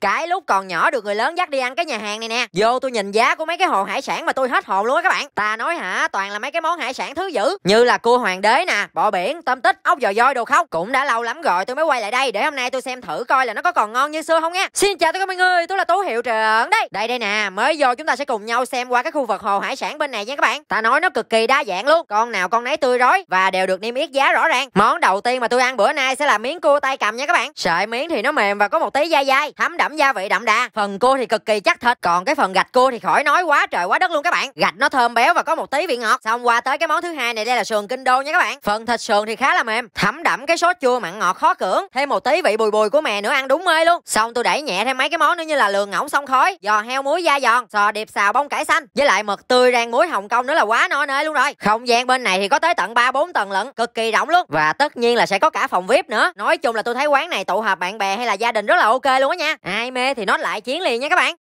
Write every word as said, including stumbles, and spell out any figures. Cái lúc còn nhỏ được người lớn dắt đi ăn cái nhà hàng này nè, vô tôi nhìn giá của mấy cái hồ hải sản mà tôi hết hồn luôn á các bạn. Ta nói hả, toàn là mấy cái món hải sản thứ dữ, như là cua hoàng đế nè, bọ biển, tôm tích, ốc giò voi đồ không. Cũng đã lâu lắm rồi tôi mới quay lại đây, để hôm nay tôi xem thử coi là nó có còn ngon như xưa không nha. Xin chào tất cả mọi người, tôi là Tú Hiệu Trưởng đây. Đây đây nè, mới vô chúng ta sẽ cùng nhau xem qua cái khu vực hồ hải sản bên này nha các bạn. Ta nói nó cực kỳ đa dạng luôn, con nào con nấy tươi rói và đều được niêm yết giá rõ ràng. Món đầu tiên mà tôi ăn bữa nay sẽ là miếng cua tay cầm nha các bạn. Sợi miếng thì nó mềm và có một tí dai dai, thấm đậm gia vị đậm đà. Phần cua thì cực kỳ chắc thịt, còn cái phần gạch cua thì khỏi nói quá trời quá đất luôn các bạn. Gạch nó thơm béo và có một tí vị ngọt. Xong qua tới cái món thứ hai này, đây là sườn kinh đô nha các bạn. Phần thịt sườn thì khá là mềm, thấm đậm cái sốt chua mặn ngọt khó cưỡng, thêm một tí vị bùi bùi của mè nữa, ăn đúng mê luôn. Xong tôi đẩy nhẹ thêm mấy cái món nữa như là lườn ngỗng xông khói, giò heo muối da giòn, sò điệp xào bông cải xanh, với lại mực tươi rang muối Hồng Kông nữa là quá no nê luôn rồi. Không gian bên này thì có tới tận ba bốn tầng lận, cực kỳ rộng luôn, và tất nhiên là sẽ có cả phòng vi ai pi nữa. Nói chung là tôi thấy quán này tụ hợp bạn bè hay là gia đình rất là ok luôn á nha. Ai mê thì nó lại chiến liền nha các bạn.